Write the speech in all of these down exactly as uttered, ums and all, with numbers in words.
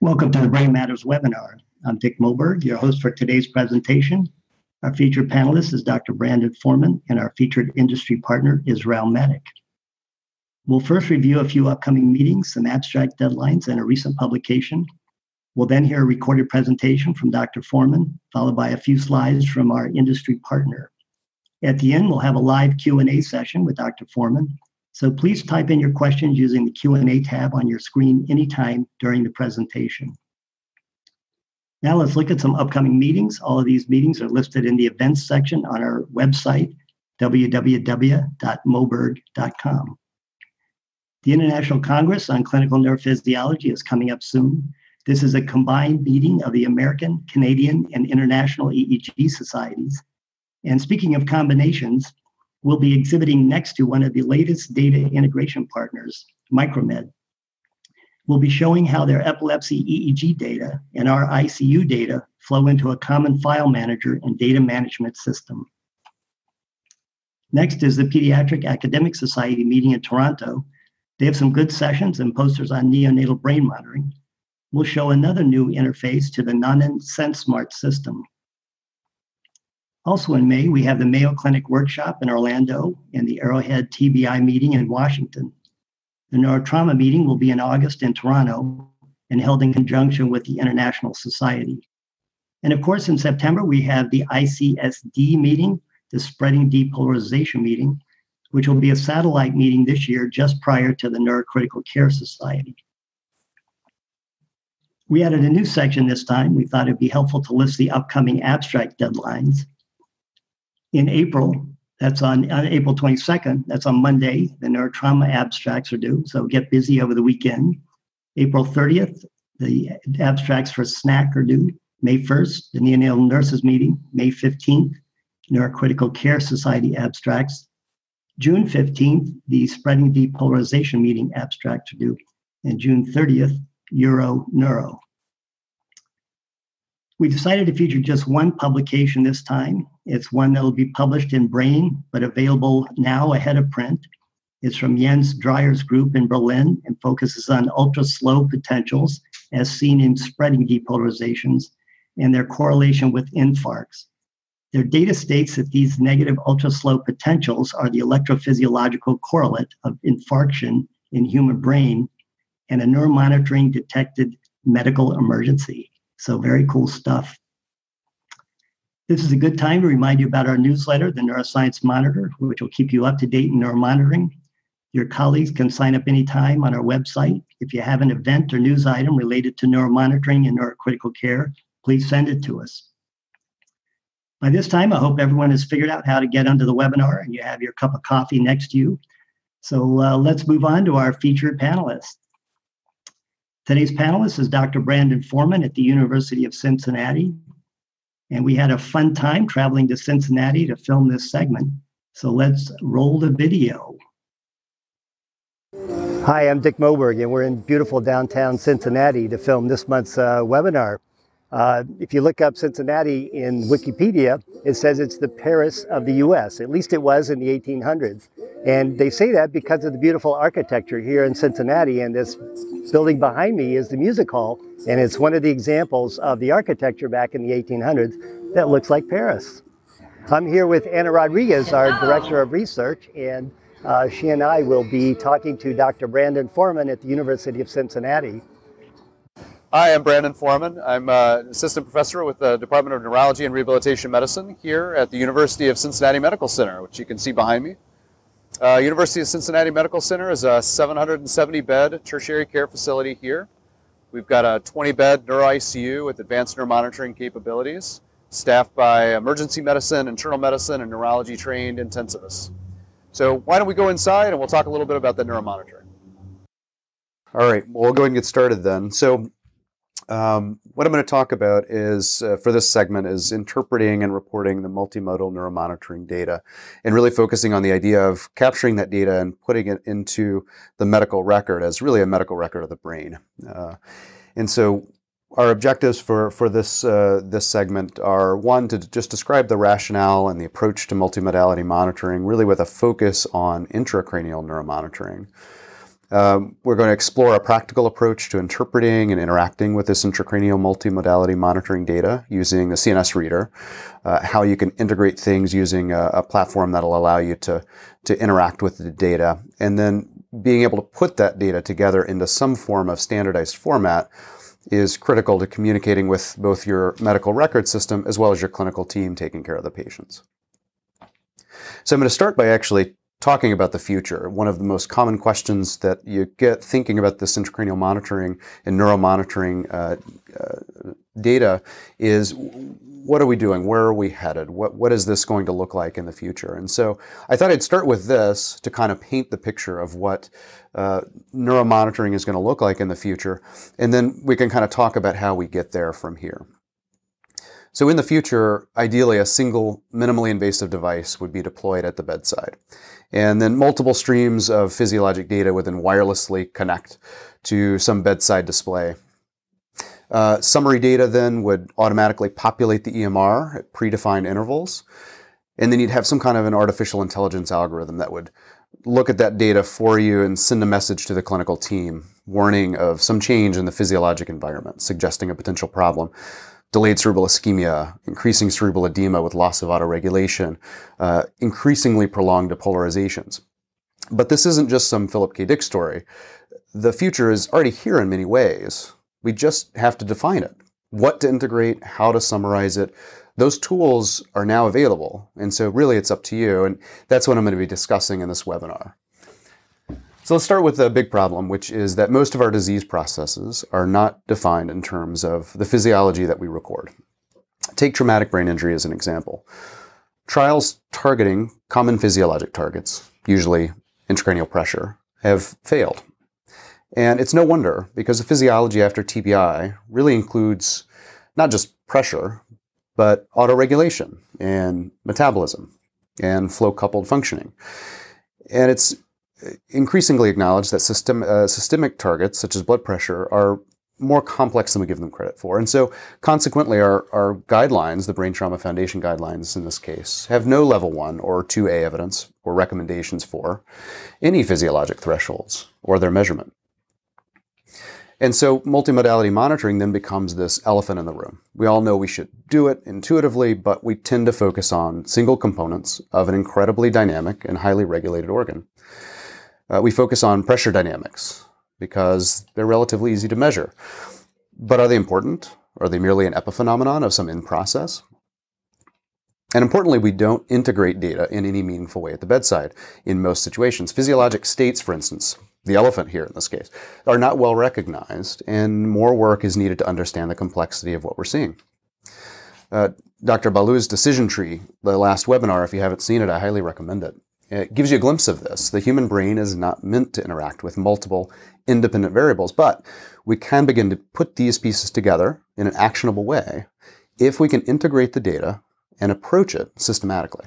Welcome to the Brain Matters webinar. I'm Dick Moberg, your host for today's presentation. Our featured panelist is Doctor Brandon Foreman, and our featured industry partner is Raumedic. We'll first review a few upcoming meetings, some abstract deadlines, and a recent publication. We'll then hear a recorded presentation from Doctor Foreman, followed by a few slides from our industry partner. At the end, we'll have a live Q and A session with Doctor Foreman. So please type in your questions using the Q and A tab on your screen anytime during the presentation. Now let's look at some upcoming meetings. All of these meetings are listed in the events section on our website, w w w dot moberg dot com. The International Congress on Clinical Neurophysiology is coming up soon. This is a combined meeting of the American, Canadian, and International E E G societies. And speaking of combinations, we'll be exhibiting next to one of the latest data integration partners, MicroMed. We'll be showing how their epilepsy E E G data and our I C U data flow into a common file manager and data management system. Next is the Pediatric Academic Society meeting in Toronto. They have some good sessions and posters on neonatal brain monitoring. We'll show another new interface to the Nonin SenseSmart system. Also in May, we have the Mayo Clinic workshop in Orlando and the Arrowhead T B I meeting in Washington. The Neurotrauma meeting will be in August in Toronto and held in conjunction with the International Society. And of course, in September, we have the I C S D meeting, the Spreading Depolarization meeting, which will be a satellite meeting this year just prior to the Neurocritical Care Society. We added a new section this time. We thought it'd be helpful to list the upcoming abstract deadlines. In April, that's on, on April twenty-second, that's on Monday, the neurotrauma abstracts are due, so get busy over the weekend. April thirtieth, the abstracts for SNACC are due. May first, the neonatal nurses meeting. May fifteenth, Neurocritical Care Society abstracts. June fifteenth, the Spreading Depolarization meeting abstracts are due. And June thirtieth, Euro Neuro. We decided to feature just one publication this time. It's one that will be published in Brain, but available now ahead of print. It's from Jens Dreyer's group in Berlin and focuses on ultra-slow potentials as seen in spreading depolarizations and their correlation with infarcts. Their data states that these negative ultra-slow potentials are the electrophysiological correlate of infarction in human brain and a neuromonitoring detected medical emergency. So very cool stuff. This is a good time to remind you about our newsletter, the Neuroscience Monitor, which will keep you up to date in neuromonitoring. Your colleagues can sign up anytime on our website. If you have an event or news item related to neuromonitoring and neurocritical care, please send it to us. By this time, I hope everyone has figured out how to get onto the webinar and you have your cup of coffee next to you. So uh, let's move on to our featured panelists. Today's panelist is Doctor Brandon Foreman at the University of Cincinnati. And we had a fun time traveling to Cincinnati to film this segment. So let's roll the video. Hi, I'm Dick Moberg, and we're in beautiful downtown Cincinnati to film this month's uh, webinar. Uh, if you look up Cincinnati in Wikipedia, it says it's the Paris of the U S. At least it was in the eighteen hundreds. And they say that because of the beautiful architecture here in Cincinnati. And this building behind me is the music hall. And it's one of the examples of the architecture back in the eighteen hundreds that looks like Paris. I'm here with Anna Rodriguez, our director of research. And uh, she and I will be talking to Doctor Brandon Foreman at the University of Cincinnati. Hi, I'm Brandon Foreman. I'm uh, an assistant professor with the Department of Neurology and Rehabilitation Medicine here at the University of Cincinnati Medical Center, which you can see behind me. Uh, University of Cincinnati Medical Center is a seven hundred seventy bed tertiary care facility here. We've got a twenty bed neuro I C U with advanced neuromonitoring capabilities, staffed by emergency medicine, internal medicine, and neurology trained intensivists. So why don't we go inside and we'll talk a little bit about the neuromonitoring. All right, well, we'll go ahead and get started then. So. Um, what I'm going to talk about is, uh, for this segment, is interpreting and reporting the multimodal neuromonitoring data and really focusing on the idea of capturing that data and putting it into the medical record as really a medical record of the brain. Uh, and so Our objectives for, for this, uh, this segment are, one, to just describe the rationale and the approach to multimodality monitoring, really with a focus on intracranial neuromonitoring. Um, we're going to explore a practical approach to interpreting and interacting with this intracranial multimodality monitoring data using the C N S reader, uh, how you can integrate things using a, a platform that'll allow you to, to interact with the data, and then being able to put that data together into some form of standardized format is critical to communicating with both your medical record system as well as your clinical team taking care of the patients. So I'm going to start by actually talking about the future. One of the most common questions that you get thinking about this intracranial monitoring and neuromonitoring uh, uh, data is, what are we doing? Where are we headed? What, what is this going to look like in the future? And so I thought I'd start with this to kind of paint the picture of what uh, neuromonitoring is going to look like in the future, and then we can kind of talk about how we get there from here. So in the future, ideally, a single minimally invasive device would be deployed at the bedside. And then multiple streams of physiologic data would then wirelessly connect to some bedside display. Uh, summary data then would automatically populate the E M R at predefined intervals. And then you'd have some kind of an artificial intelligence algorithm that would look at that data for you and send a message to the clinical team, warning of some change in the physiologic environment, suggesting a potential problem. Delayed cerebral ischemia, increasing cerebral edema with loss of autoregulation, uh, increasingly prolonged depolarizations. But this isn't just some Philip K. Dick story. The future is already here in many ways. We just have to define it. What to integrate, how to summarize it. Those tools are now available, and so really it's up to you, and that's what I'm going to be discussing in this webinar. So let's start with the big problem, which is that most of our disease processes are not defined in terms of the physiology that we record. Take traumatic brain injury as an example. Trials targeting common physiologic targets, usually intracranial pressure, have failed. And it's no wonder, because the physiology after T B I really includes not just pressure, but autoregulation and metabolism and flow-coupled functioning. And it's increasingly acknowledge that system, uh, systemic targets, such as blood pressure, are more complex than we give them credit for. And so, consequently, our, our guidelines, the Brain Trauma Foundation guidelines in this case, have no level one or two A evidence or recommendations for any physiologic thresholds or their measurement. And so, multimodality monitoring then becomes this elephant in the room. We all know we should do it intuitively, but we tend to focus on single components of an incredibly dynamic and highly regulated organ. Uh, we focus on pressure dynamics because they're relatively easy to measure. But are they important? Are they merely an epiphenomenon of some in-process? And importantly, we don't integrate data in any meaningful way at the bedside in most situations. Physiologic states, for instance, the elephant here in this case, are not well recognized, and more work is needed to understand the complexity of what we're seeing. Uh, Doctor Balu's decision tree, the last webinar, if you haven't seen it, I highly recommend it. It gives you a glimpse of this. The human brain is not meant to interact with multiple independent variables, but we can begin to put these pieces together in an actionable way if we can integrate the data and approach it systematically.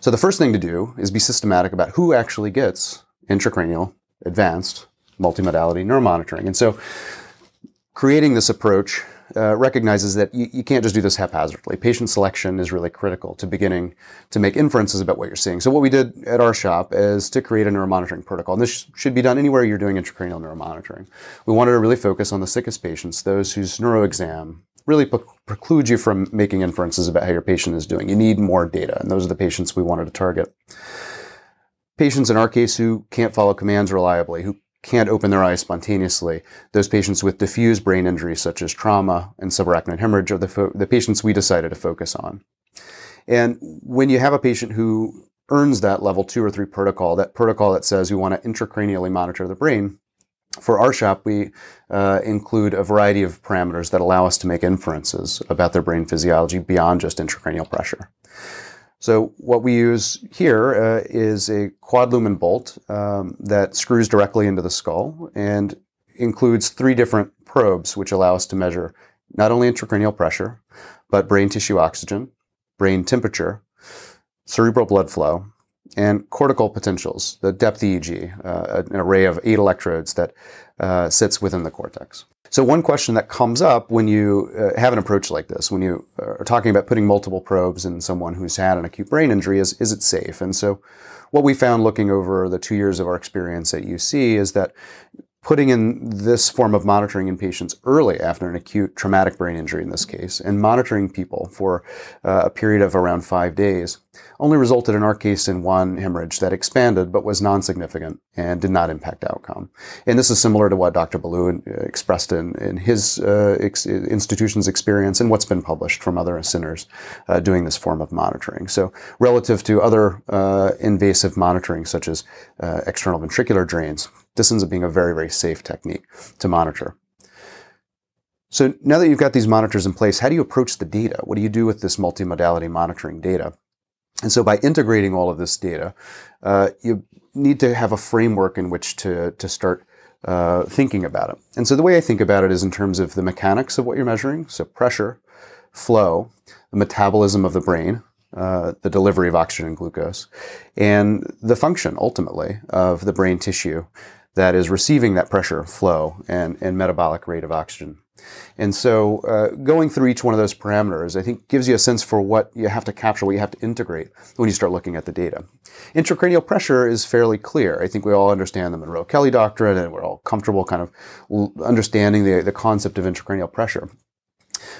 So the first thing to do is be systematic about who actually gets intracranial, advanced, multimodality neuromonitoring. And so creating this approach Uh, recognizes that you, you can't just do this haphazardly. Patient selection is really critical to beginning to make inferences about what you're seeing. So what we did at our shop is to create a neuromonitoring protocol, and this should be done anywhere you're doing intracranial neuromonitoring. We wanted to really focus on the sickest patients, those whose neuroexam really precludes you from making inferences about how your patient is doing. You need more data, and those are the patients we wanted to target. Patients in our case who can't follow commands reliably, who can't open their eyes spontaneously. Those patients with diffuse brain injury, such as trauma and subarachnoid hemorrhage, are the, the patients we decided to focus on. And when you have a patient who earns that level two or three protocol, that protocol that says we want to intracranially monitor the brain, for our shop, we uh, include a variety of parameters that allow us to make inferences about their brain physiology beyond just intracranial pressure. So what we use here uh, is a quad lumen bolt um, that screws directly into the skull and includes three different probes which allow us to measure not only intracranial pressure, but brain tissue oxygen, brain temperature, cerebral blood flow, and cortical potentials, the depth E E G, uh, an array of eight electrodes that uh, sits within the cortex. So one question that comes up when you uh, have an approach like this, when you are talking about putting multiple probes in someone who's had an acute brain injury is, is it safe? And so what we found looking over the two years of our experience at U C is that putting in this form of monitoring in patients early after an acute traumatic brain injury in this case, and monitoring people for uh, a period of around five days, only resulted in our case in one hemorrhage that expanded but was non-significant and did not impact outcome. And this is similar to what Doctor Ballou expressed in, in his uh, ex institution's experience and what's been published from other centers uh, doing this form of monitoring. So relative to other uh, invasive monitoring such as uh, external ventricular drains, this ends up being a very, very safe technique to monitor. So now that you've got these monitors in place, how do you approach the data? What do you do with this multimodality monitoring data? And so by integrating all of this data, uh, you need to have a framework in which to, to start uh, thinking about it. And so the way I think about it is in terms of the mechanics of what you're measuring, so pressure, flow, the metabolism of the brain, Uh, the delivery of oxygen and glucose, and the function, ultimately, of the brain tissue that is receiving that pressure, flow, and, and metabolic rate of oxygen. And so uh, going through each one of those parameters, I think, gives you a sense for what you have to capture, what you have to integrate when you start looking at the data. Intracranial pressure is fairly clear. I think we all understand the Monro-Kellie doctrine, and we're all comfortable kind of understanding the, the concept of intracranial pressure.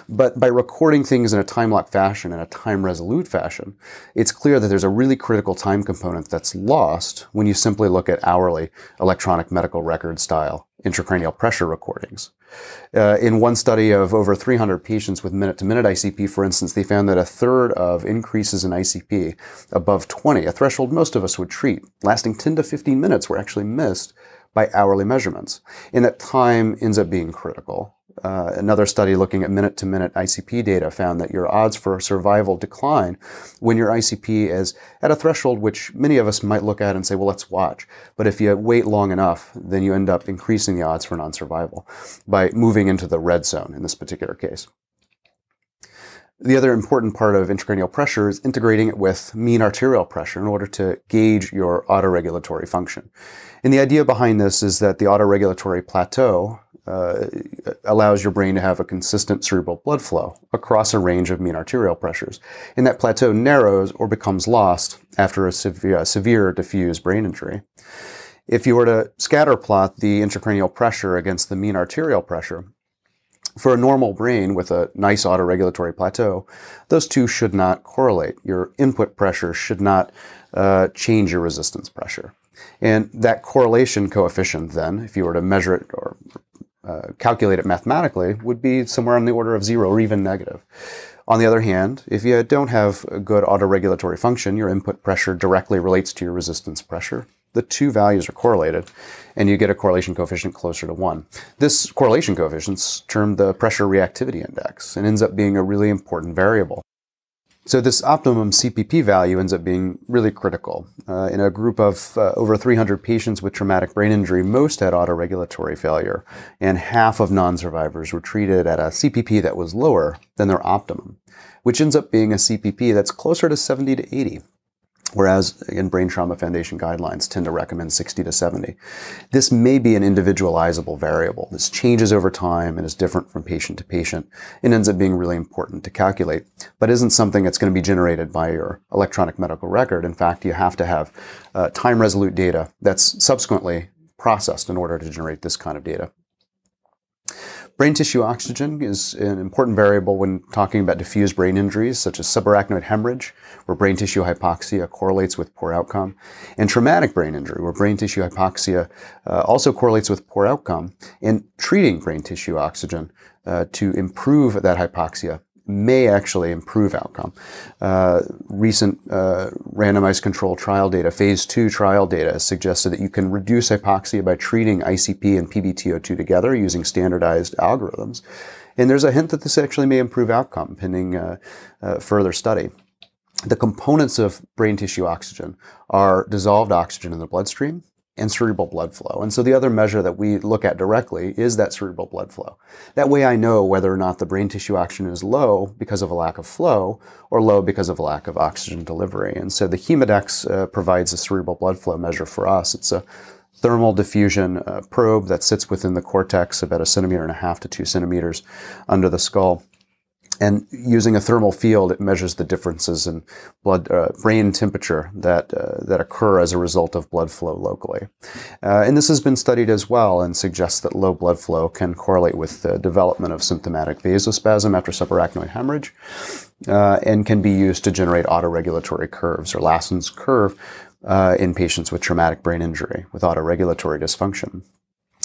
But by recording things in a time-lock fashion, in a time-resolute fashion, it's clear that there's a really critical time component that's lost when you simply look at hourly electronic medical record style intracranial pressure recordings. Uh, in one study of over three hundred patients with minute-to-minute I C P, for instance, they found that a third of increases in I C P above twenty, a threshold most of us would treat, lasting ten to fifteen minutes, were actually missed by hourly measurements. And that time ends up being critical. Uh, another study looking at minute-to-minute I C P data found that your odds for survival decline when your I C P is at a threshold which many of us might look at and say, well, let's watch. But if you wait long enough, then you end up increasing the odds for non-survival by moving into the red zone in this particular case. The other important part of intracranial pressure is integrating it with mean arterial pressure in order to gauge your autoregulatory function. And the idea behind this is that the autoregulatory plateau Uh, allows your brain to have a consistent cerebral blood flow across a range of mean arterial pressures. And that plateau narrows or becomes lost after a severe, uh, severe diffuse brain injury. If you were to scatter plot the intracranial pressure against the mean arterial pressure, for a normal brain with a nice autoregulatory plateau, those two should not correlate. Your input pressure should not uh, change your resistance pressure. And that correlation coefficient then, if you were to measure it or Uh, calculate it mathematically, would be somewhere on the order of zero or even negative. On the other hand, if you don't have a good autoregulatory function, your input pressure directly relates to your resistance pressure. The two values are correlated, and you get a correlation coefficient closer to one. This correlation coefficient is termed the pressure reactivity index and ends up being a really important variable. So this optimum C P P value ends up being really critical. Uh, in a group of uh, over three hundred patients with traumatic brain injury, most had autoregulatory failure, and half of non-survivors were treated at a C P P that was lower than their optimum, which ends up being a C P P that's closer to seventy to eighty. Whereas, again, Brain Trauma Foundation guidelines tend to recommend sixty to seventy. This may be an individualizable variable. This changes over time and is different from patient to patient and ends up being really important to calculate, but isn't something that's going to be generated by your electronic medical record. In fact, you have to have uh, time-resolute data that's subsequently processed in order to generate this kind of data. Brain tissue oxygen is an important variable when talking about diffuse brain injuries, such as subarachnoid hemorrhage, where brain tissue hypoxia correlates with poor outcome, and traumatic brain injury, where brain tissue hypoxia uh, also correlates with poor outcome. And treating brain tissue oxygen uh, to improve that hypoxia may actually improve outcome. Uh, recent uh, randomized control trial data, phase two trial data, suggested that you can reduce hypoxia by treating I C P and P B T O two together using standardized algorithms. And there's a hint that this actually may improve outcome pending uh, uh, further study. The components of brain tissue oxygen are dissolved oxygen in the bloodstream, and cerebral blood flow. And so the other measure that we look at directly is that cerebral blood flow. That way I know whether or not the brain tissue oxygen is low because of a lack of flow or low because of a lack of oxygen delivery. And so the Hemodex uh, provides a cerebral blood flow measure for us. It's a thermal diffusion uh, probe that sits within the cortex about a centimeter and a half to two centimeters under the skull. And using a thermal field, it measures the differences in blood, uh, brain temperature that uh, that occur as a result of blood flow locally. Uh, and this has been studied as well and suggests that low blood flow can correlate with the development of symptomatic vasospasm after subarachnoid hemorrhage, uh, and can be used to generate autoregulatory curves, or Lassen's curve, uh, in patients with traumatic brain injury with autoregulatory dysfunction.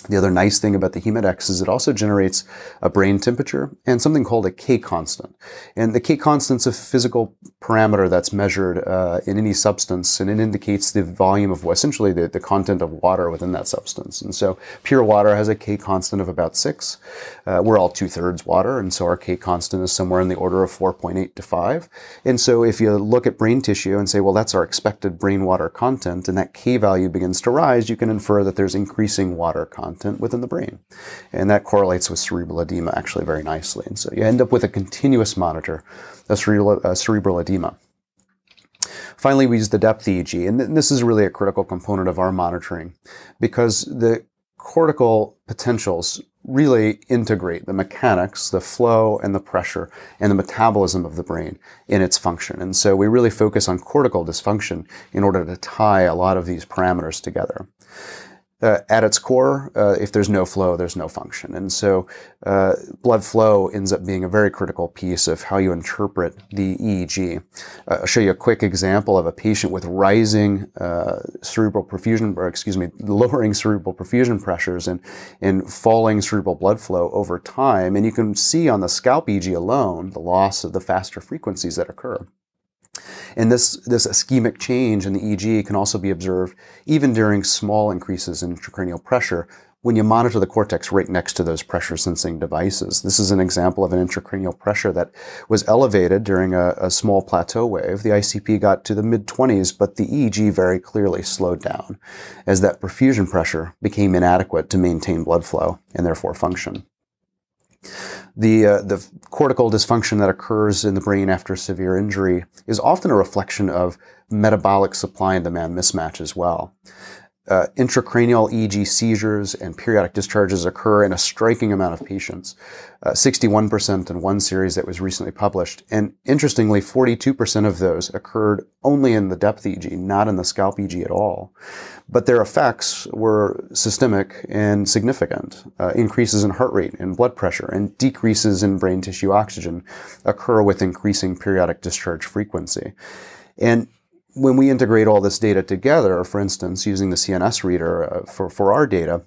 The other nice thing about the Hemodex is it also generates a brain temperature and something called a K-constant. And the K-constant's a physical parameter that's measured uh, in any substance, and it indicates the volume of, essentially, the, the content of water within that substance. And so pure water has a K-constant of about six. Uh, we're all two-thirds water, and so our K-constant is somewhere in the order of four point eight to five. And so if you look at brain tissue and say, well, that's our expected brain water content, and that K value begins to rise, you can infer that there's increasing water content within the brain. And that correlates with cerebral edema actually very nicely. And so you end up with a continuous monitor of cerebral, uh, cerebral edema. Finally, we use the depth E E G. And th this is really a critical component of our monitoring, because the cortical potentials really integrate the mechanics, the flow and the pressure and the metabolism of the brain in its function. And so we really focus on cortical dysfunction in order to tie a lot of these parameters together. Uh, at its core, uh, if there's no flow, there's no function. And so uh, blood flow ends up being a very critical piece of how you interpret the E E G. Uh, I'll show you a quick example of a patient with rising uh, cerebral perfusion, or excuse me, lowering cerebral perfusion pressures and, and falling cerebral blood flow over time. And you can see on the scalp E E G alone the loss of the faster frequencies that occur. And this, this ischemic change in the E E G can also be observed even during small increases in intracranial pressure when you monitor the cortex right next to those pressure sensing devices. This is an example of an intracranial pressure that was elevated during a, a small plateau wave. The I C P got to the mid twenties, but the E E G very clearly slowed down as that perfusion pressure became inadequate to maintain blood flow and therefore function. The, uh, the cortical dysfunction that occurs in the brain after severe injury is often a reflection of metabolic supply and demand mismatch as well. Uh, intracranial E E G seizures and periodic discharges occur in a striking amount of patients, uh, sixty-one percent in one series that was recently published. And interestingly, forty-two percent of those occurred only in the depth E E G, not in the scalp E E G at all. But their effects were systemic and significant. Uh, increases in heart rate and blood pressure and decreases in brain tissue oxygen occur with increasing periodic discharge frequency. And when we integrate all this data together, for instance, using the C N S reader uh, for, for our data,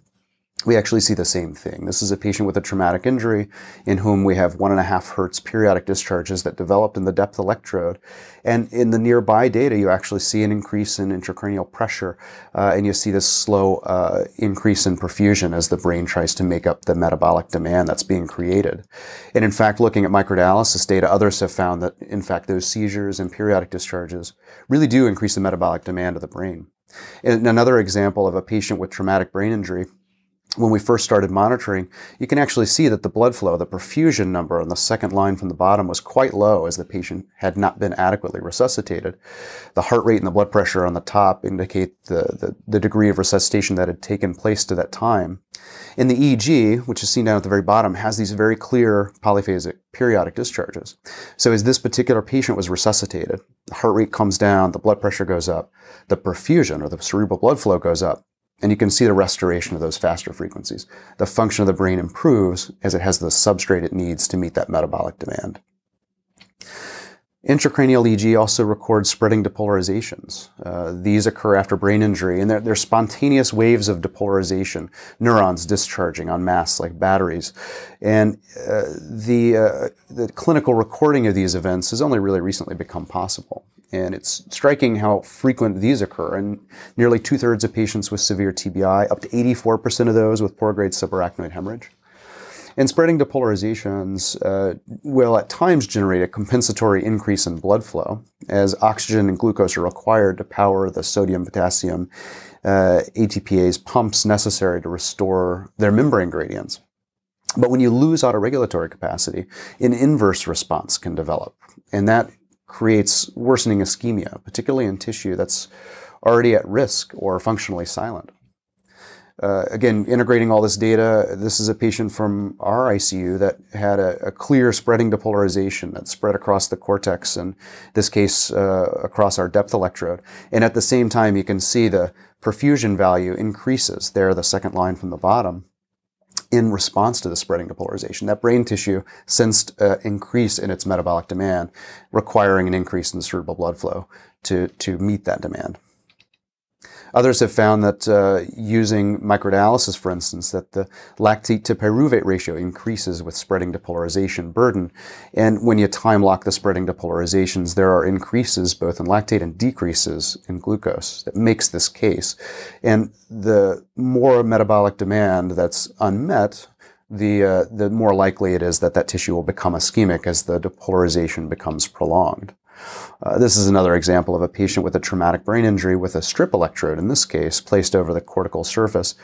we actually see the same thing. This is a patient with a traumatic injury in whom we have one and a half hertz periodic discharges that developed in the depth electrode. And in the nearby data, you actually see an increase in intracranial pressure, uh, and you see this slow uh, increase in perfusion as the brain tries to make up the metabolic demand that's being created. And in fact, looking at microdialysis data, others have found that, in fact, those seizures and periodic discharges really do increase the metabolic demand of the brain. And another example of a patient with traumatic brain injury, when we first started monitoring, you can actually see that the blood flow, the perfusion number on the second line from the bottom, was quite low as the patient had not been adequately resuscitated. The heart rate and the blood pressure on the top indicate the, the, the degree of resuscitation that had taken place to that time. And the E E G, which is seen down at the very bottom, has these very clear polyphasic periodic discharges. So as this particular patient was resuscitated, the heart rate comes down, the blood pressure goes up, the perfusion or the cerebral blood flow goes up. And you can see the restoration of those faster frequencies. The function of the brain improves as it has the substrate it needs to meet that metabolic demand. Intracranial E E G also records spreading depolarizations. Uh, these occur after brain injury, and they're, they're spontaneous waves of depolarization, neurons discharging en masse like batteries. And uh, the, uh, the clinical recording of these events has only really recently become possible. And it's striking how frequent these occur. And nearly two-thirds of patients with severe T B I, up to eighty-four percent of those with poor grade subarachnoid hemorrhage. And spreading depolarizations uh, will at times generate a compensatory increase in blood flow, as oxygen and glucose are required to power the sodium, potassium, uh, A T Pase pumps necessary to restore their membrane gradients. But when you lose autoregulatory capacity, an inverse response can develop, and that creates worsening ischemia, particularly in tissue that's already at risk or functionally silent. Uh, again, integrating all this data, this is a patient from our I C U that had a, a clear spreading depolarization that spread across the cortex, and in this case uh, across our depth electrode. And at the same time, you can see the perfusion value increases there, the second line from the bottom, in response to the spreading depolarization. That brain tissue sensed an uh, increase in its metabolic demand, requiring an increase in the cerebral blood flow to, to meet that demand. Others have found that uh, using microdialysis, for instance, that the lactate to pyruvate ratio increases with spreading depolarization burden. And when you time lock the spreading depolarizations, there are increases both in lactate and decreases in glucose that makes this case. And the more metabolic demand that's unmet, the, uh, the more likely it is that that tissue will become ischemic as the depolarization becomes prolonged. Uh, this is another example of a patient with a traumatic brain injury with a strip electrode, in this case, placed over the cortical surface.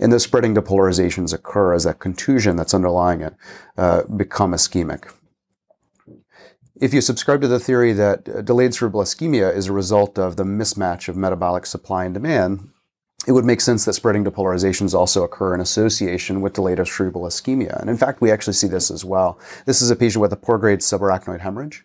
And the spreading depolarizations occur as that contusion that's underlying it uh, become ischemic. If you subscribe to the theory that delayed cerebral ischemia is a result of the mismatch of metabolic supply and demand, it would make sense that spreading depolarizations also occur in association with delayed cerebral ischemia. And in fact, we actually see this as well. This is a patient with a poor-grade subarachnoid hemorrhage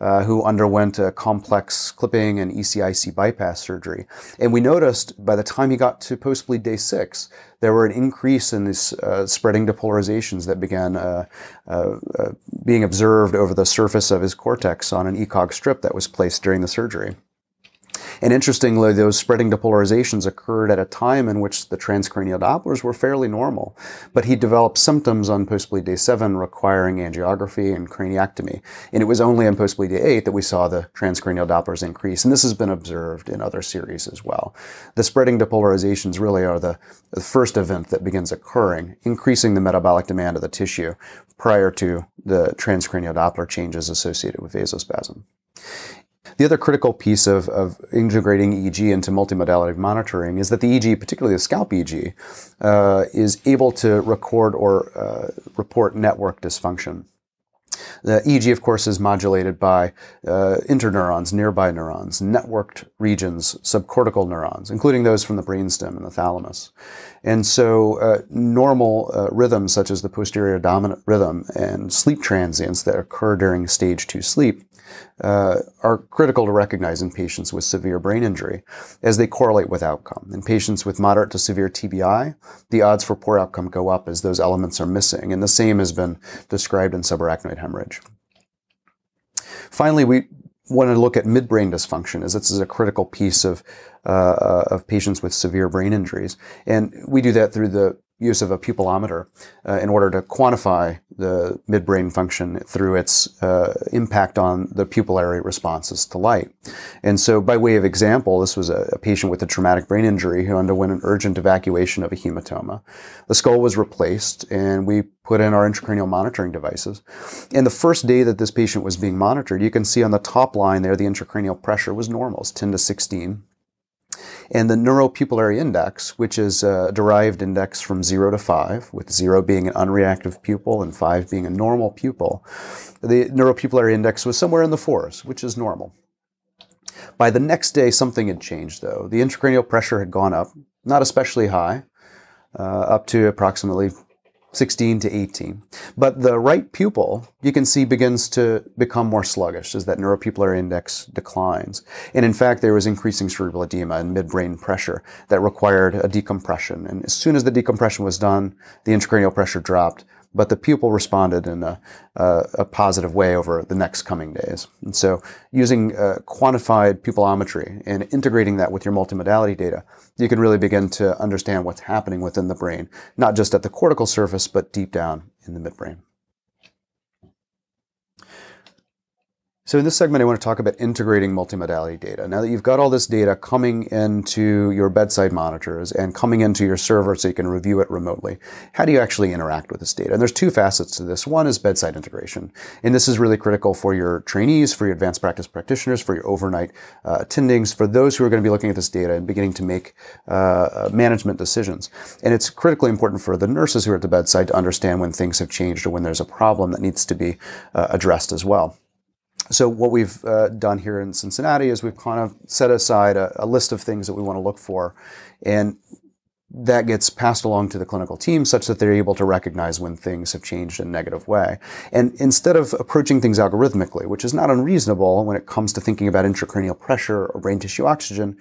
uh, who underwent a complex clipping and E C I C bypass surgery. And we noticed by the time he got to post-bleed day six, there were an increase in these uh, spreading depolarizations that began uh, uh, uh, being observed over the surface of his cortex on an E C O G strip that was placed during the surgery. And interestingly, those spreading depolarizations occurred at a time in which the transcranial Dopplers were fairly normal, but he developed symptoms on post-bleed day seven requiring angiography and craniectomy. And it was only on post-bleed day eight that we saw the transcranial Dopplers increase, and this has been observed in other series as well. The spreading depolarizations really are the first event that begins occurring, increasing the metabolic demand of the tissue prior to the transcranial Doppler changes associated with vasospasm. The other critical piece of, of integrating E E G into multimodality monitoring is that the E E G, particularly the scalp E E G, uh, is able to record or uh, report network dysfunction. The E E G, of course, is modulated by uh, interneurons, nearby neurons, networked regions, subcortical neurons, including those from the brainstem and the thalamus. And so uh, normal uh, rhythms such as the posterior dominant rhythm and sleep transients that occur during stage two sleep Uh, are critical to recognize in patients with severe brain injury as they correlate with outcome. In patients with moderate to severe T B I, the odds for poor outcome go up as those elements are missing, and the same has been described in subarachnoid hemorrhage. Finally, we want to look at midbrain dysfunction, as this is a critical piece of, uh, of patients with severe brain injuries, and we do that through the use of a pupillometer uh, in order to quantify the midbrain function through its uh, impact on the pupillary responses to light. And so by way of example, this was a, a patient with a traumatic brain injury who underwent an urgent evacuation of a hematoma. The skull was replaced, and we put in our intracranial monitoring devices. And the first day that this patient was being monitored, you can see on the top line there, the intracranial pressure was normal. It's ten to sixteen. And the neuropupillary index, which is a derived index from zero to five, with zero being an unreactive pupil and five being a normal pupil, the neuropupillary index was somewhere in the fours, which is normal. By the next day, something had changed, though. The intracranial pressure had gone up, not especially high, uh, up to approximately sixteen to eighteen. But the right pupil, you can see, begins to become more sluggish as that neuropupillary index declines. And in fact, there was increasing cerebral edema and midbrain pressure that required a decompression. And as soon as the decompression was done, the intracranial pressure dropped, but the pupil responded in a, a, a positive way over the next coming days. And so using uh, quantified pupillometry and integrating that with your multimodality data, you can really begin to understand what's happening within the brain, not just at the cortical surface, but deep down in the midbrain. So in this segment, I want to talk about integrating multimodality data. Now that you've got all this data coming into your bedside monitors and coming into your server so you can review it remotely, how do you actually interact with this data? And there's two facets to this. One is bedside integration. And this is really critical for your trainees, for your advanced practice practitioners, for your overnight uh, attendings, for those who are going to be looking at this data and beginning to make uh, management decisions. And it's critically important for the nurses who are at the bedside to understand when things have changed or when there's a problem that needs to be uh, addressed as well. So what we've uh, done here in Cincinnati is we've kind of set aside a, a list of things that we want to look for, and that gets passed along to the clinical team such that they're able to recognize when things have changed in a negative way. And instead of approaching things algorithmically, which is not unreasonable when it comes to thinking about intracranial pressure or brain tissue oxygen,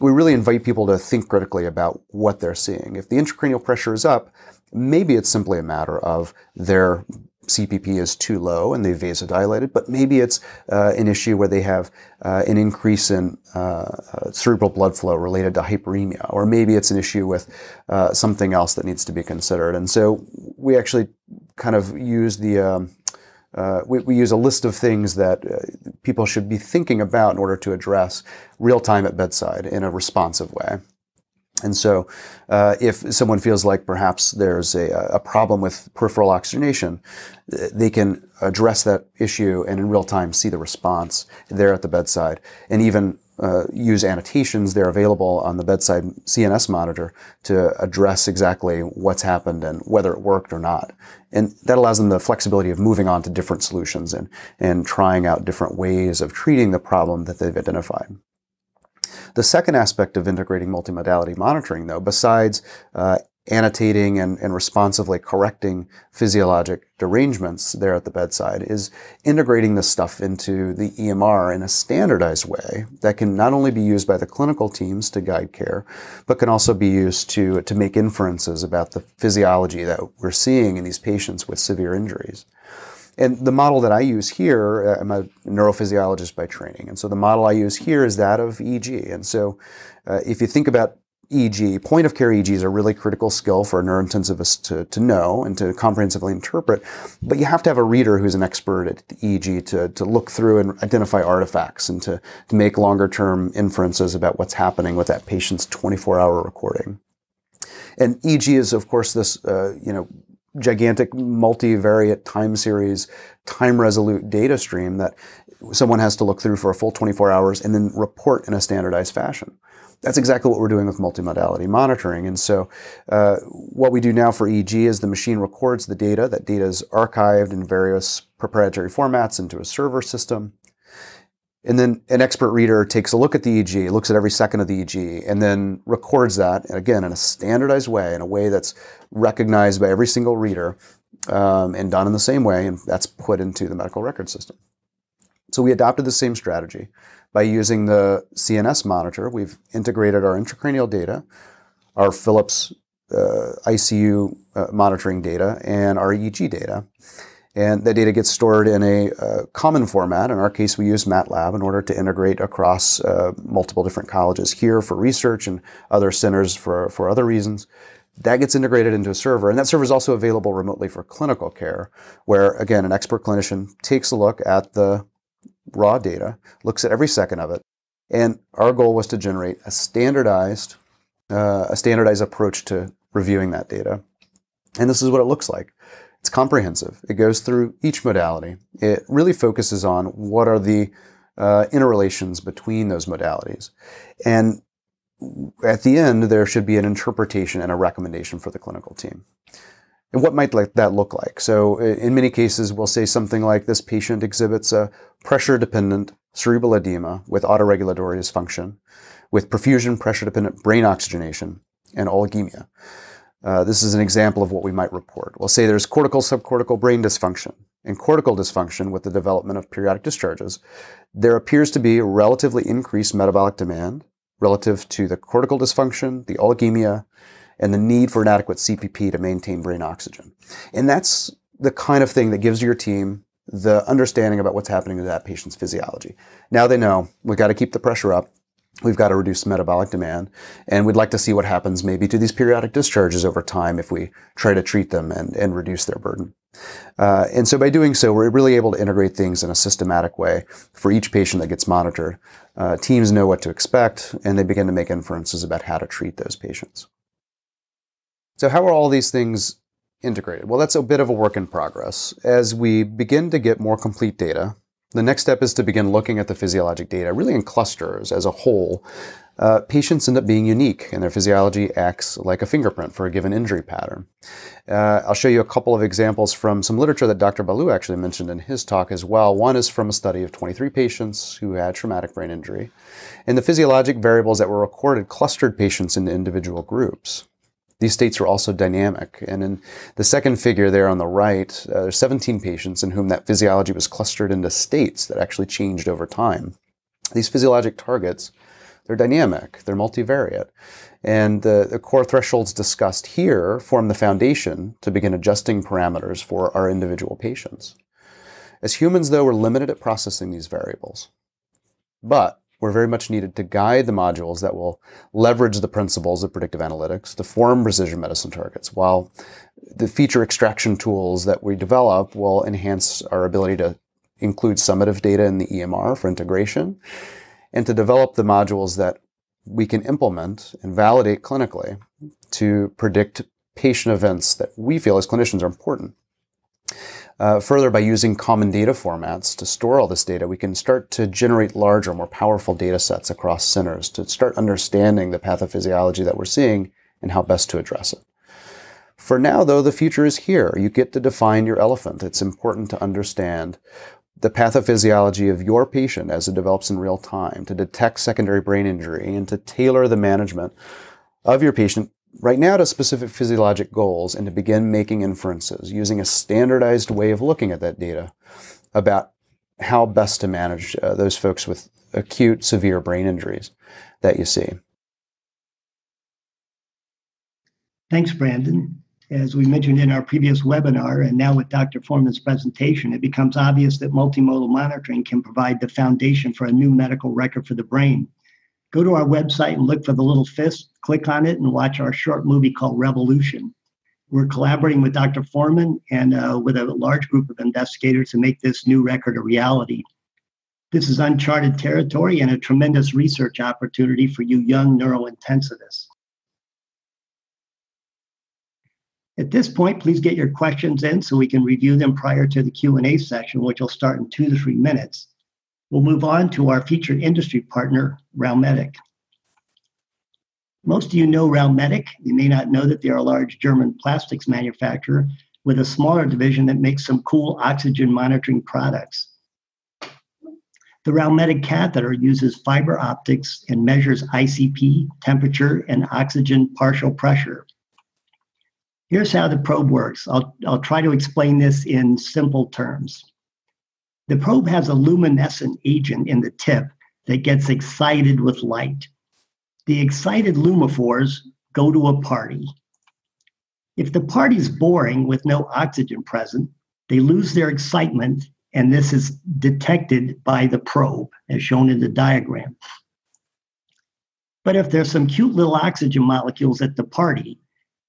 we really invite people to think critically about what they're seeing. If the intracranial pressure is up, maybe it's simply a matter of their C P P is too low and they've vasodilated, but maybe it's uh, an issue where they have uh, an increase in uh, cerebral blood flow related to hyperemia, or maybe it's an issue with uh, something else that needs to be considered. And so we actually kind of use the, um, uh, we, we use a list of things that uh, people should be thinking about in order to address real time at bedside in a responsive way. And so uh, if someone feels like perhaps there's a, a problem with peripheral oxygenation, they can address that issue and in real time see the response there at the bedside, and even uh, use annotations that are available on the bedside C N S monitor to address exactly what's happened and whether it worked or not. And that allows them the flexibility of moving on to different solutions and, and trying out different ways of treating the problem that they've identified. The second aspect of integrating multimodality monitoring, though, besides uh, annotating and, and responsively correcting physiologic derangements there at the bedside, is integrating this stuff into the E M R in a standardized way that can not only be used by the clinical teams to guide care, but can also be used to, to make inferences about the physiology that we're seeing in these patients with severe injuries. And the model that I use here, I'm a neurophysiologist by training, and so the model I use here is that of E E G. And so uh, if you think about E E G, point-of-care E E G is a really critical skill for a neurointensivist to, to know and to comprehensively interpret, but you have to have a reader who's an expert at E E G to, to look through and identify artifacts and to, to make longer-term inferences about what's happening with that patient's twenty-four hour recording. And E E G is, of course, this, uh, you know, gigantic multivariate time series, time resolute data stream that someone has to look through for a full twenty-four hours and then report in a standardized fashion. That's exactly what we're doing with multimodality monitoring. And so uh, what we do now for E E G is the machine records the data. That data is archived in various proprietary formats into a server system. And then an expert reader takes a look at the E E G, looks at every second of the E E G, and then records that, again, in a standardized way, in a way that's recognized by every single reader um, and done in the same way, and that's put into the medical record system. So we adopted the same strategy. By using the C N S monitor, we've integrated our intracranial data, our Philips uh, I C U uh, monitoring data, and our E E G data. And that data gets stored in a uh, common format. In our case, we use MATLAB in order to integrate across uh, multiple different colleges here for research and other centers for, for other reasons. That gets integrated into a server. And that server is also available remotely for clinical care, where, again, an expert clinician takes a look at the raw data, looks at every second of it. And our goal was to generate a standardized, uh, a standardized approach to reviewing that data. And this is what it looks like. It's comprehensive. It goes through each modality. It really focuses on what are the uh, interrelations between those modalities. And at the end, there should be an interpretation and a recommendation for the clinical team. And what might that look like? So in many cases, we'll say something like, this patient exhibits a pressure-dependent cerebral edema with autoregulatory dysfunction, with perfusion, pressure-dependent brain oxygenation, and oligemia. Uh, this is an example of what we might report. We'll say there's cortical subcortical brain dysfunction and cortical dysfunction with the development of periodic discharges. There appears to be relatively increased metabolic demand relative to the cortical dysfunction, the oligemia, and the need for an adequate C P P to maintain brain oxygen. And that's the kind of thing that gives your team the understanding about what's happening to that patient's physiology. Now they know we've got to keep the pressure up. We've got to reduce metabolic demand, and we'd like to see what happens maybe to these periodic discharges over time if we try to treat them and, and reduce their burden. Uh, and so by doing so, we're really able to integrate things in a systematic way for each patient that gets monitored. Uh, teams know what to expect, and they begin to make inferences about how to treat those patients. So how are all these things integrated? Well, that's a bit of a work in progress. As we begin to get more complete data, the next step is to begin looking at the physiologic data, really in clusters as a whole. Uh, patients end up being unique, and their physiology acts like a fingerprint for a given injury pattern. Uh, I'll show you a couple of examples from some literature that Doctor Ballou actually mentioned in his talk as well. One is from a study of twenty-three patients who had traumatic brain injury, and the physiologic variables that were recorded clustered patients into individual groups. These states are also dynamic, and in the second figure there on the right, uh, there's seventeen patients in whom that physiology was clustered into states that actually changed over time. These physiologic targets, they're dynamic, they're multivariate, and uh, the core thresholds discussed here form the foundation to begin adjusting parameters for our individual patients. As humans, though, we're limited at processing these variables, but we're very much needed to guide the modules that will leverage the principles of predictive analytics to form precision medicine targets, while the feature extraction tools that we develop will enhance our ability to include summative data in the E M R for integration, and to develop the modules that we can implement and validate clinically to predict patient events that we feel as clinicians are important. Uh, further, by using common data formats to store all this data, we can start to generate larger, more powerful data sets across centers to start understanding the pathophysiology that we're seeing and how best to address it. For now, though, the future is here. You get to define your elephant. It's important to understand the pathophysiology of your patient as it develops in real time, to detect secondary brain injury, and to tailor the management of your patient right now to specific physiologic goals, and to begin making inferences using a standardized way of looking at that data about how best to manage uh, those folks with acute, severe brain injuries that you see. Thanks, Brandon. As we mentioned in our previous webinar, and now with Doctor Foreman's presentation, it becomes obvious that multimodal monitoring can provide the foundation for a new medical record for the brain. Go to our website and look for the little fist, click on it, and watch our short movie called Revolution. We're collaborating with Doctor Foreman and uh, with a large group of investigators to make this new record a reality. This is uncharted territory and a tremendous research opportunity for you young neurointensivists. At this point, please get your questions in so we can review them prior to the Q and A session, which will start in two to three minutes. We'll move on to our featured industry partner, Raumedic. Most of you know Raumedic. You may not know that they're a large German plastics manufacturer with a smaller division that makes some cool oxygen monitoring products. The Raumedic catheter uses fiber optics and measures I C P, temperature, and oxygen partial pressure. Here's how the probe works. I'll, I'll try to explain this in simple terms. The probe has a luminescent agent in the tip that gets excited with light. The excited luminophores go to a party. If the party's boring with no oxygen present, they lose their excitement, and this is detected by the probe, as shown in the diagram. But if there's some cute little oxygen molecules at the party,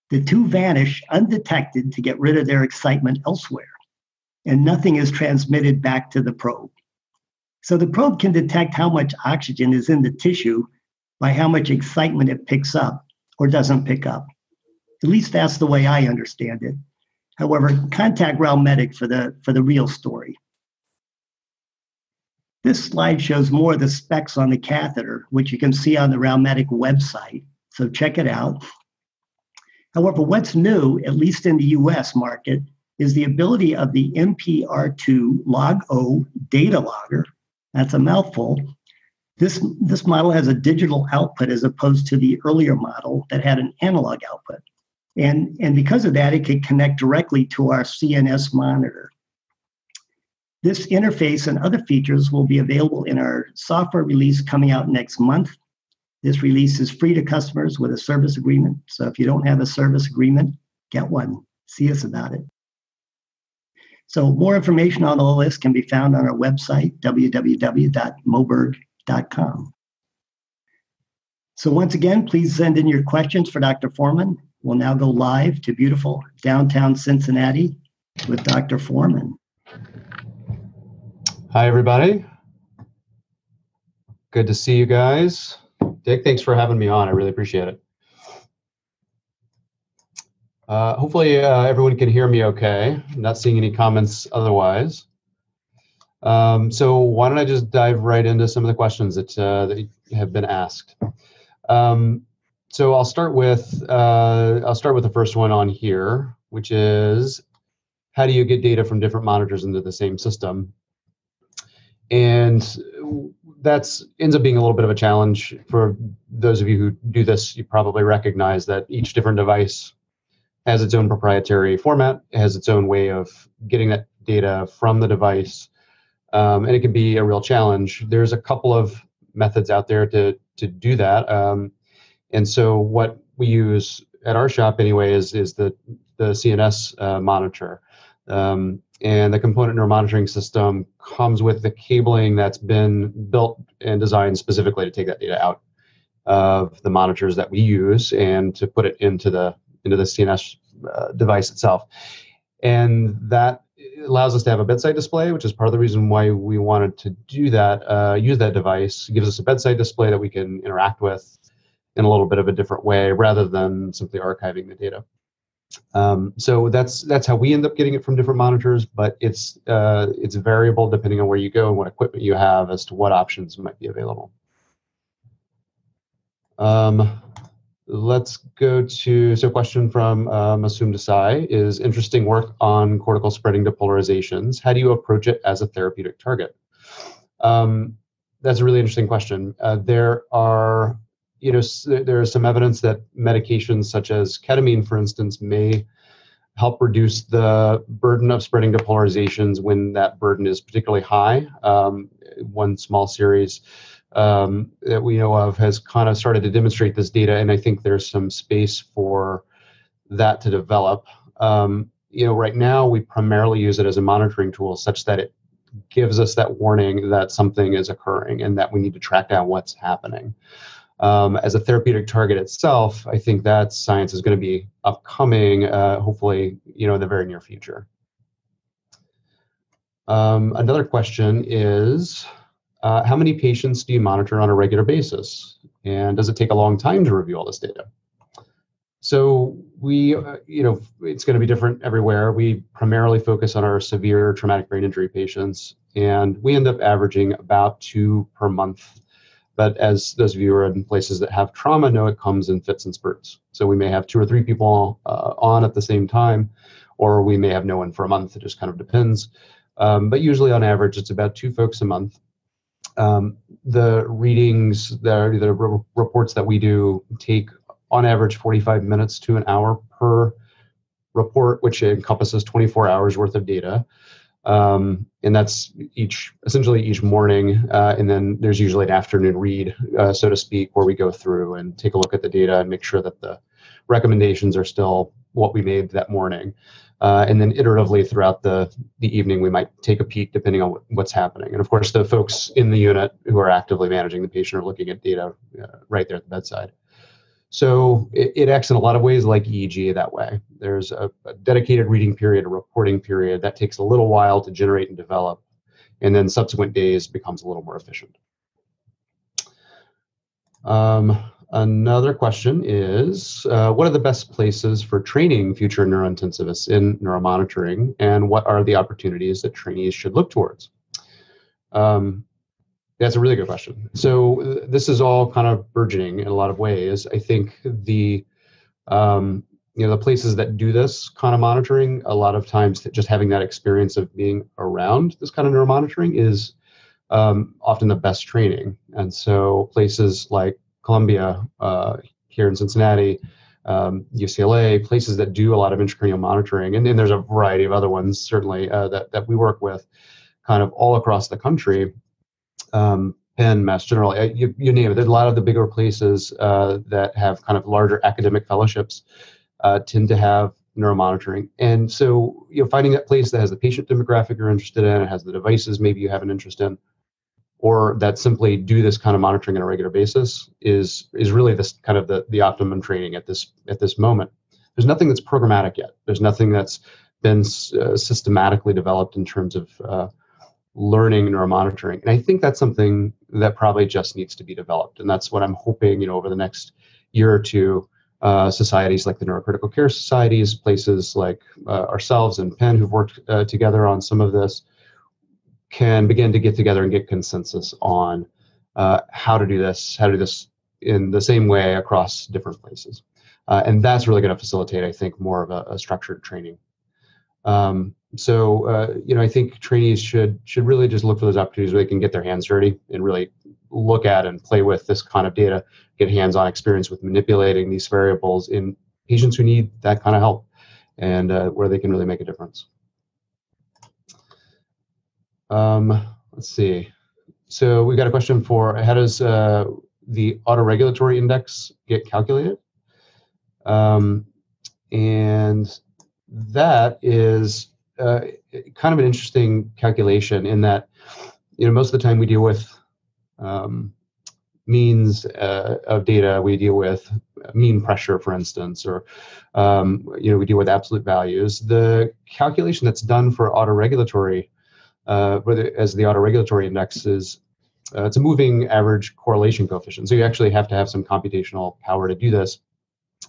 the two vanish undetected to get rid of their excitement elsewhere, and nothing is transmitted back to the probe. So the probe can detect how much oxygen is in the tissue by how much excitement it picks up or doesn't pick up. At least that's the way I understand it. However, contact Raumedic for the, for the real story. This slide shows more of the specs on the catheter, which you can see on the Raumedic website, so check it out. However, what's new, at least in the U S market, is the ability of the M P R two log O data logger. That's a mouthful. This, this model has a digital output as opposed to the earlier model that had an analog output. And, and because of that, it can connect directly to our C N S monitor. This interface and other features will be available in our software release coming out next month. This release is free to customers with a service agreement. So if you don't have a service agreement, get one. See us about it. So more information on all this can be found on our website, w w w dot moberg dot com. So once again, please send in your questions for Doctor Foreman. We'll now go live to beautiful downtown Cincinnati with Doctor Foreman. Hi, everybody. Good to see you guys. Dick, thanks for having me on. I really appreciate it. Uh, hopefully uh, everyone can hear me okay. I'm not seeing any comments otherwise. Um, so why don't I just dive right into some of the questions that, uh, that have been asked. Um, so I'll start with uh, I'll start with the first one on here, which is how do you get data from different monitors into the same system? And that's ends up being a little bit of a challenge. For those of you who do this, you probably recognize that each different device has its own proprietary format, has its own way of getting that data from the device, um, and it can be a real challenge. There's a couple of methods out there to, to do that, um, and so what we use at our shop anyway is, is the, the C N S uh, monitor. Um, and the component neural monitoring system comes with the cabling that's been built and designed specifically to take that data out of the monitors that we use and to put it into the into the C N S uh, device itself. And that allows us to have a bedside display, which is part of the reason why we wanted to do that, uh, use that device. It gives us a bedside display that we can interact with in a little bit of a different way rather than simply archiving the data. Um, so that's that's how we end up getting it from different monitors, but it's, uh, it's variable depending on where you go and what equipment you have as to what options might be available. Um, Let's go to, so a question from uh, Masum Desai is interesting work on cortical spreading depolarizations. How do you approach it as a therapeutic target? Um, that's a really interesting question. Uh, there are, you know, there is some evidence that medications such as ketamine, for instance, may help reduce the burden of spreading depolarizations when that burden is particularly high. Um, one small series Um, that we know of has kind of started to demonstrate this data, and I think there's some space for that to develop. Um, you know, right now we primarily use it as a monitoring tool such that it gives us that warning that something is occurring and that we need to track down what's happening. Um, as a therapeutic target itself, I think that science is going to be upcoming, uh, hopefully, you know, in the very near future. Um, another question is, Uh, how many patients do you monitor on a regular basis? And does it take a long time to review all this data? So we, uh, you know, it's going to be different everywhere. We primarily focus on our severe traumatic brain injury patients, and we end up averaging about two per month. But as those of you who are in places that have trauma know, it comes in fits and spurts. So we may have two or three people uh, on at the same time, or we may have no one for a month. It just kind of depends. Um, but usually on average, it's about two folks a month. Um, the readings, the, the re reports that we do take on average forty-five minutes to an hour per report, which encompasses twenty-four hours worth of data. Um, and that's each, essentially each morning. Uh, and then there's usually an afternoon read, uh, so to speak, where we go through and take a look at the data and make sure that the recommendations are still what we made that morning. Uh, and then iteratively throughout the, the evening, we might take a peek depending on what's happening. And of course, the folks in the unit who are actively managing the patient are looking at data uh, right there at the bedside. So it, it acts in a lot of ways like E E G that way. There's a, a dedicated reading period, a reporting period that takes a little while to generate and develop. And then subsequent days becomes a little more efficient. Um, Another question is, uh, what are the best places for training future neurointensivists in neuromonitoring, and what are the opportunities that trainees should look towards? Um, that's a really good question. So this is all kind of burgeoning in a lot of ways. I think the, um, you know, the places that do this kind of monitoring, a lot of times just having that experience of being around this kind of neuromonitoring is um, often the best training. And so places like Columbia, uh, here in Cincinnati, um, U C L A, places that do a lot of intracranial monitoring. And then there's a variety of other ones, certainly, uh, that, that we work with kind of all across the country. Um, Penn, Mass General, uh, you, you name it. There's a lot of the bigger places uh, that have kind of larger academic fellowships uh, tend to have neuromonitoring. And so, you know, finding that place that has the patient demographic you're interested in, it has the devices maybe you have an interest in, or that simply do this kind of monitoring on a regular basis is is really this kind of the, the optimum training at this at this moment. There's nothing that's programmatic yet. There's nothing that's been uh, systematically developed in terms of uh, learning neuromonitoring. And I think that's something that probably just needs to be developed. And that's what I'm hoping, you know, over the next year or two, uh, societies like the Neurocritical Care Societies, places like uh, ourselves and Penn, who've worked uh, together on some of this, can begin to get together and get consensus on uh, how to do this, how to do this in the same way across different places. Uh, and that's really going to facilitate, I think, more of a, a structured training. Um, so, uh, you know, I think trainees should should really just look for those opportunities where they can get their hands dirty and really look at and play with this kind of data, get hands-on experience with manipulating these variables in patients who need that kind of help, and uh, where they can really make a difference. Um, let's see. So we got a question for, how does uh, the autoregulatory index get calculated? Um, and that is uh, kind of an interesting calculation in that, you know, most of the time we deal with um, means uh, of data. We deal with mean pressure, for instance, or, um, you know, we deal with absolute values. The calculation that's done for autoregulatory Uh, as the autoregulatory index is, uh, it's a moving average correlation coefficient. So you actually have to have some computational power to do this.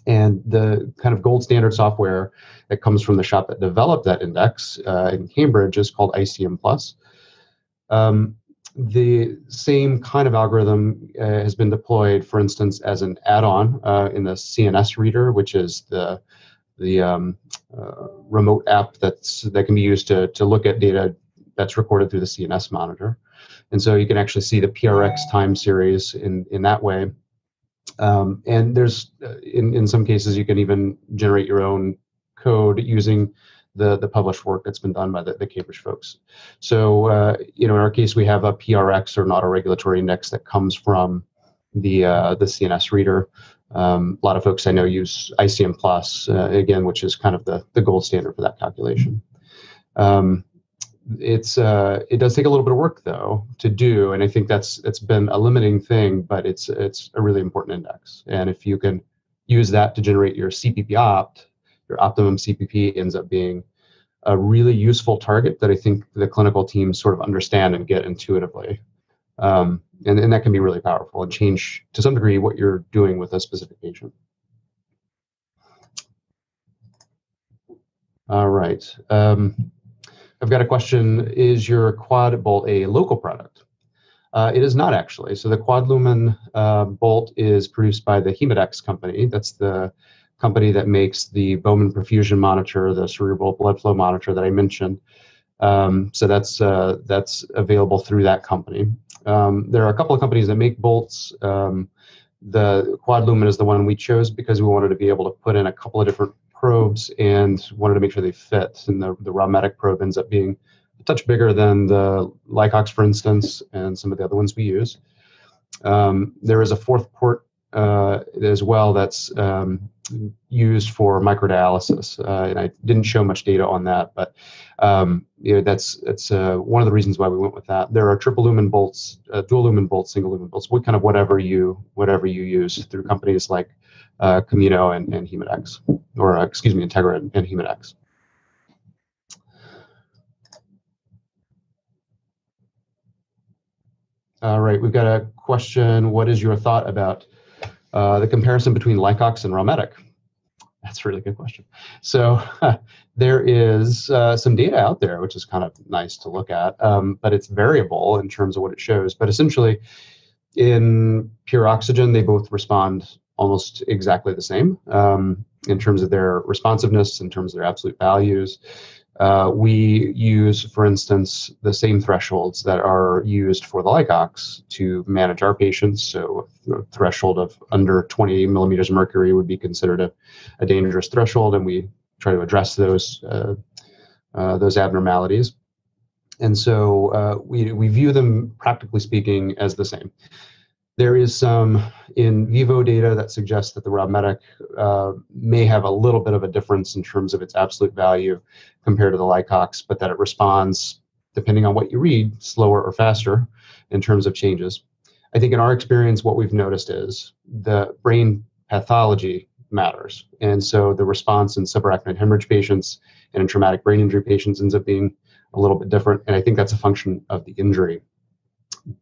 And the kind of gold standard software that comes from the shop that developed that index uh, in Cambridge is called I C M Plus. Um, the same kind of algorithm uh, has been deployed, for instance, as an add-on uh, in the C N S reader, which is the the um, uh, remote app that's that can be used to to look at data that's recorded through the C N S monitor. And so you can actually see the P R X time series in, in that way. Um, and there's, uh, in, in some cases, you can even generate your own code using the, the published work that's been done by the, the Cambridge folks. So, uh, you know, in our case, we have a P R X or an autoregulatory index that comes from the, uh, the C N S reader. Um, a lot of folks I know use I C M Plus, uh, again, which is kind of the, the gold standard for that calculation. Um, It's uh, it does take a little bit of work though to do, and I think that's it's been a limiting thing, but it's it's a really important index. And if you can use that to generate your C P P opt, your optimum C P P ends up being a really useful target that I think the clinical teams sort of understand and get intuitively, um, and and that can be really powerful and change to some degree what you're doing with a specific patient. All right. Um, I've got a question. Is your quad bolt a local product? Uh, it is not actually. So the quad lumen uh, bolt is produced by the Hemodex company. That's the company that makes the Bowman perfusion monitor, the cerebral blood flow monitor that I mentioned. Um, so that's uh, that's available through that company. Um, there are a couple of companies that make bolts. Um, the quad lumen is the one we chose because we wanted to be able to put in a couple of different probes and wanted to make sure they fit. And the, the Raumedic probe ends up being a touch bigger than the Licox, for instance, and some of the other ones we use. Um, there is a fourth port uh, as well that's um, used for microdialysis. Uh, and I didn't show much data on that, but um, you know, that's, that's uh, one of the reasons why we went with that. There are triple lumen bolts, uh, dual lumen bolts, single lumen bolts, what kind of whatever you, whatever you use through companies like Uh, Camino and, and Hemodex, or uh, excuse me, Integra and, and Hemodex. All right, we've got a question. What is your thought about uh, the comparison between Licox and Raumedic? That's a really good question. So there is uh, some data out there, which is kind of nice to look at, um, but it's variable in terms of what it shows. But essentially, in pure oxygen, they both respond almost exactly the same um, in terms of their responsiveness, in terms of their absolute values. Uh, we use, for instance, the same thresholds that are used for the Licox to manage our patients. So a threshold of under twenty millimeters of mercury would be considered a, a dangerous threshold, and we try to address those, uh, uh, those abnormalities. And so uh, we, we view them, practically speaking, as the same. There is some in vivo data that suggests that the Raumedic uh, may have a little bit of a difference in terms of its absolute value compared to the Licox, but that it responds, depending on what you read, slower or faster in terms of changes. I think in our experience, what we've noticed is the brain pathology matters. And so the response in subarachnoid hemorrhage patients and in traumatic brain injury patients ends up being a little bit different. And I think that's a function of the injury.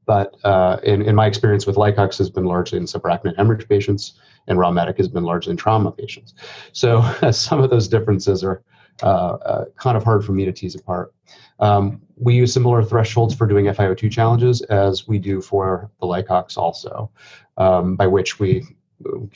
But uh, in, in my experience with Licox has been largely in subarachnoid hemorrhage patients, and Raumedic has been largely in trauma patients. So uh, some of those differences are uh, uh, kind of hard for me to tease apart. Um, we use similar thresholds for doing F I O two challenges as we do for the Licox also, um, by which we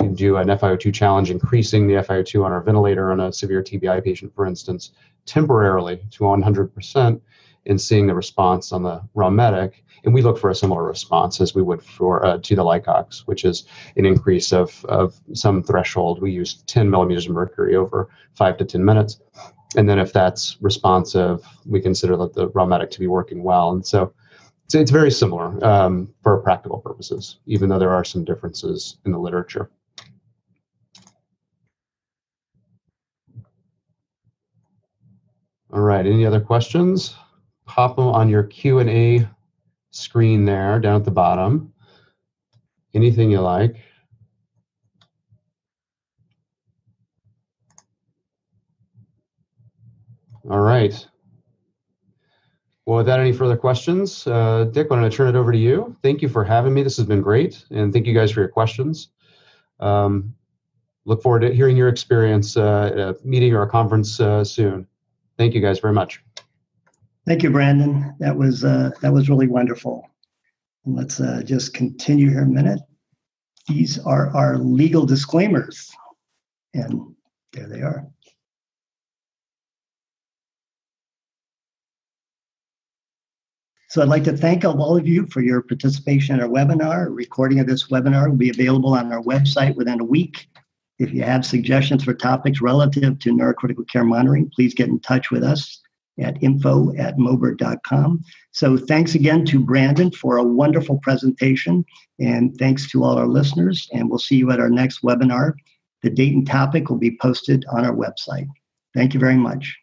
can do an F I O two challenge, increasing the F I O two on our ventilator on a severe T B I patient, for instance, temporarily to one hundred percent, and seeing the response on the Raumedic. And we look for a similar response as we would for uh, to the Licox, which is an increase of, of some threshold. We use ten millimeters of mercury over five to ten minutes. And then if that's responsive, we consider that the Raumedic to be working well. And so, so it's very similar um, for practical purposes, even though there are some differences in the literature. All right, any other questions? Pop them on your Q and A screen there, down at the bottom. Anything you like. All right. Well, without any further questions, uh, Dick, I'm going to turn it over to you. Thank you for having me. This has been great. And thank you guys for your questions. Um, look forward to hearing your experience uh, at a meeting or a conference uh, soon. Thank you guys very much. Thank you, Brandon. That was uh, that was really wonderful. And let's uh, just continue here a minute. These are our legal disclaimers, and there they are. So I'd like to thank all of you for your participation in our webinar. A recording of this webinar will be available on our website within a week. If you have suggestions for topics relative to neurocritical care monitoring, please get in touch with us at info at moberg dot com. So thanks again to Brandon for a wonderful presentation, and thanks to all our listeners, and we'll see you at our next webinar. The date and topic will be posted on our website. Thank you very much.